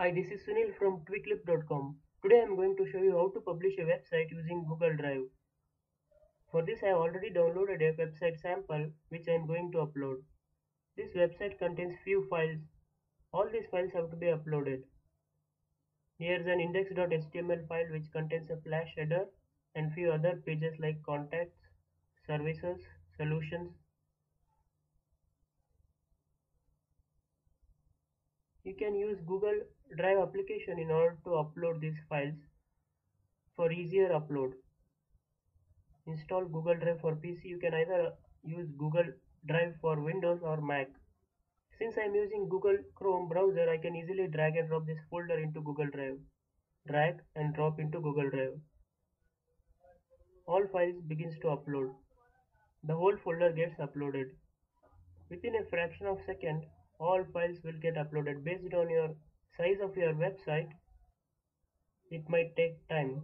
Hi, this is Sunil from tweaklip.com. Today I am going to show you how to publish a website using Google Drive. For this I have already downloaded a website sample which I am going to upload. This website contains few files. All these files have to be uploaded. Here is an index.html file which contains a flash header and few other pages like contacts, services, solutions. You can use Google Drive application in order to upload these files for easier upload. Install Google Drive for PC. You can either use Google Drive for Windows or Mac. Since I am using Google Chrome browser, I can easily drag and drop this folder into Google Drive. Drag and drop into Google Drive. All files begins to upload. The whole folder gets uploaded. Within a fraction of a second, all files will get uploaded. Based on your size of your website, it might take time.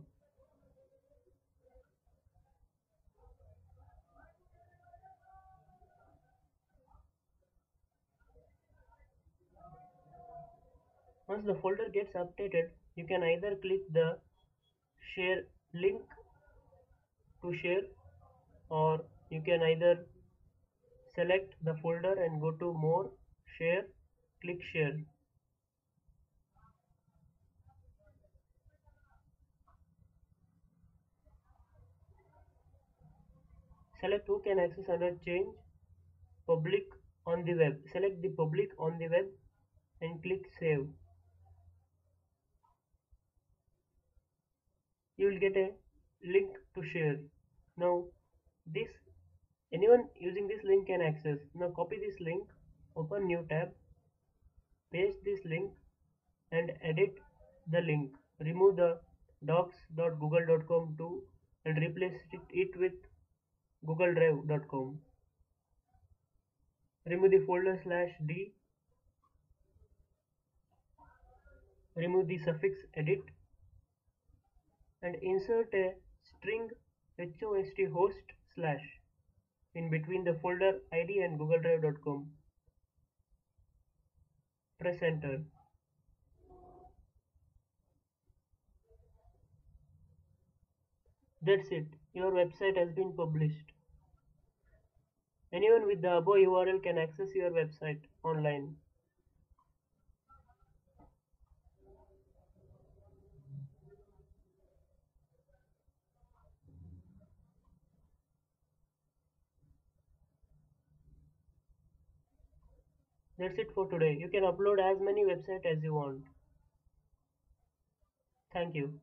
Once the folder gets updated, you can either click the share link to share, or you can either select the folder and go to more, share, click share. Select who can access under change, public on the web. Select the public on the web and click save. You will get a link to share. Now this, anyone using this link can access. Now copy this link, open new tab, paste this link and edit the link. Remove the docs.google.com to and replace it with googledrive.com. Remove the folder /d. Remove the suffix edit and insert a string host / in between the folder id and googledrive.com. Press enter. That's it. Your website has been published. Anyone with the above URL can access your website online. That's it for today. You can upload as many websites as you want. Thank you.